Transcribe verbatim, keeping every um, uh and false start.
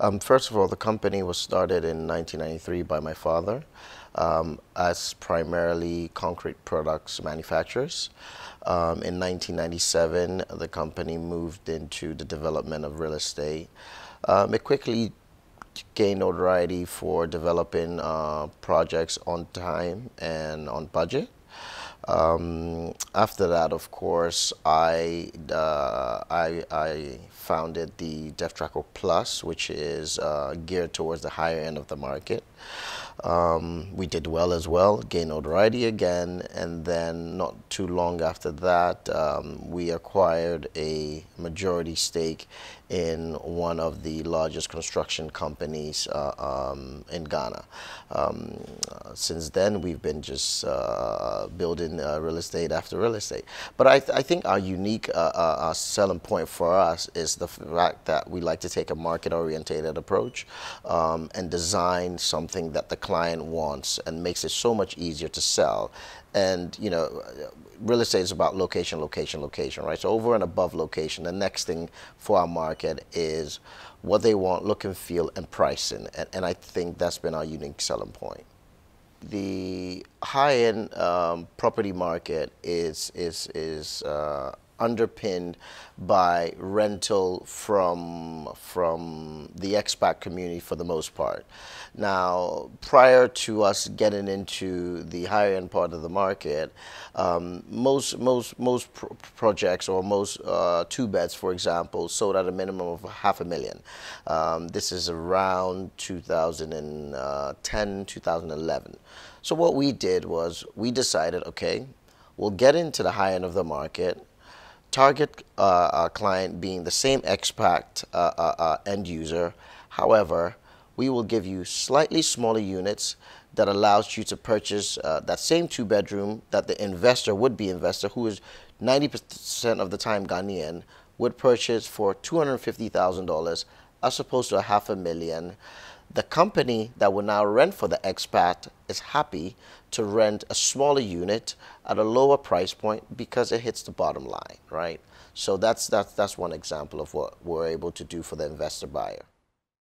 Um, first of all, the company was started in nineteen ninety-three by my father um, as primarily concrete products manufacturers. Um, in nineteen ninety-seven, the company moved into the development of real estate. Um, it quickly gained notoriety for developing uh, projects on time and on budget. Um, after that, of course, I, uh, I, I founded the Devtraco Plus, which is uh, geared towards the higher end of the market. Um, we did well as well, gained notoriety again, and then not too long after that, um, we acquired a majority stake in one of the largest construction companies uh, um, in Ghana. Um, uh, since then, we've been just uh, building Uh, real estate after real estate. But I, th I think our unique uh, uh, selling point for us is the fact that we like to take a market-orientated approach um, and design something that the client wants and makes it so much easier to sell. And, you know, real estate is about location, location, location, right? So over and above location, the next thing for our market is what they want, look and feel, and pricing. And, and I think that's been our unique selling point. The high-end um, property market is is is uh, underpinned by rental from from the expat community for the most part. Now, prior to us getting into the higher-end part of the market, um, most most most pro projects or most uh, two beds, for example, sold at a minimum of half a million. Um, this is around two thousand ten, two thousand eleven. So what we did was we decided, okay, we'll get into the high end of the market. Target uh, our client being the same expat uh, uh, uh, end user. However, we will give you slightly smaller units that allows you to purchase uh, that same two bedroom that the investor, would-be investor, who is ninety percent of the time Ghanaian, would purchase for two hundred fifty thousand dollars as opposed to a half a million. The company that will now rent for the expat is happy to rent a smaller unit at a lower price point because it hits the bottom line, right? So that's, that's, that's one example of what we're able to do for the investor buyer.